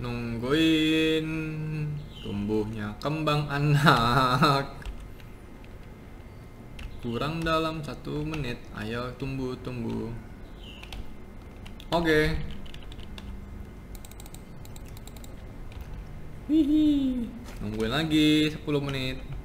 Nungguin tumbuhnya kembang anak. Kurang dalam 1 menit. Ayo tumbuh. Oke. Nungguin lagi 10 menit.